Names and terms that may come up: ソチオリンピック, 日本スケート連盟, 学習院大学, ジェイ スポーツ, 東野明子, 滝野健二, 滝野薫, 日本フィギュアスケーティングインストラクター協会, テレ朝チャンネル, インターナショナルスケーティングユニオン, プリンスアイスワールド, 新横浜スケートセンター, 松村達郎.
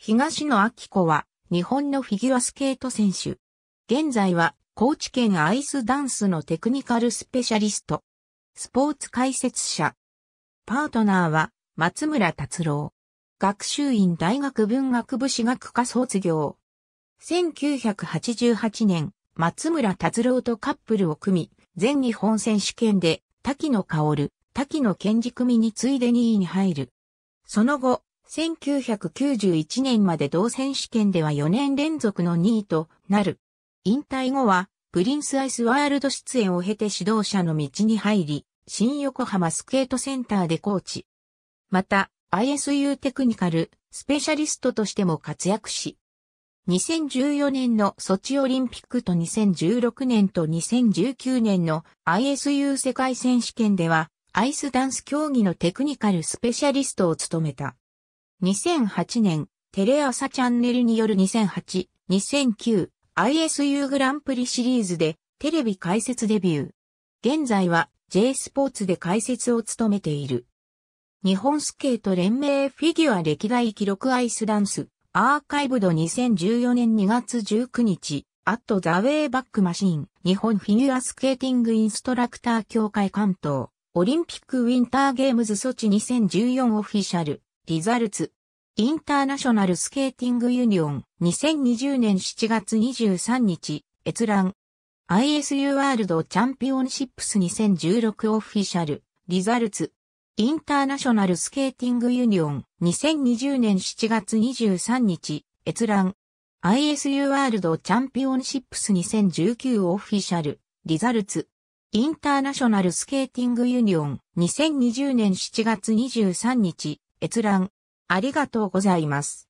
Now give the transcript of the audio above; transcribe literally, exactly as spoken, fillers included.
東野明子は日本のフィギュアスケート選手。現在は高知県アイスダンスのテクニカルスペシャリスト。スポーツ解説者。パートナーは松村達郎。学習院大学文学部史学科卒業。せんきゅうひゃくはちじゅうはちねん、松村達郎とカップルを組み、全日本選手権で滝野薫、滝野健二組に次いでにいに入る。その後、せんきゅうひゃくきゅうじゅういちねんまで同選手権ではよねん連続のにいとなる。引退後は、プリンスアイスワールド出演を経て指導者の道に入り、新横浜スケートセンターでコーチ。また、アイエスユー テクニカル、スペシャリストとしても活躍し、にせんじゅうよねんのソチオリンピックとにせんじゅうろくねんとにせんじゅうきゅうねんの アイエスユー 世界選手権では、アイスダンス競技のテクニカルスペシャリストを務めた。にせんはちねん、テレ朝チャンネルによるにせんはち、にせんきゅう アイエスユー グランプリシリーズでテレビ解説デビュー。現在は ジェイ スポーツで解説を務めている。日本スケート連盟フィギュア歴代記録アイスダンスアーカイブドにせんじゅうよねんにがつじゅうくにち、アットザウェイバックマシーン日本フィギュアスケーティングインストラクター協会関東オリンピックウィンターゲームズソチにせんじゅうよんオフィシャル。リザルツ、インターナショナルスケーティングユニオン、にせんにじゅうねんしちがつにじゅうさんにち、閲覧。アイエスユー ワールドチャンピオンシップスにせんじゅうろくオフィシャル、リザルツ、インターナショナルスケーティングユニオン、にせんにじゅうねんしちがつにじゅうさんにち、閲覧。アイエスユー ワールドチャンピオンシップスにせんじゅうきゅうオフィシャル、リザルツ、インターナショナルスケーティングユニオン、にせんにじゅうねんしちがつにじゅうさんにち、閲覧。ありがとうございます。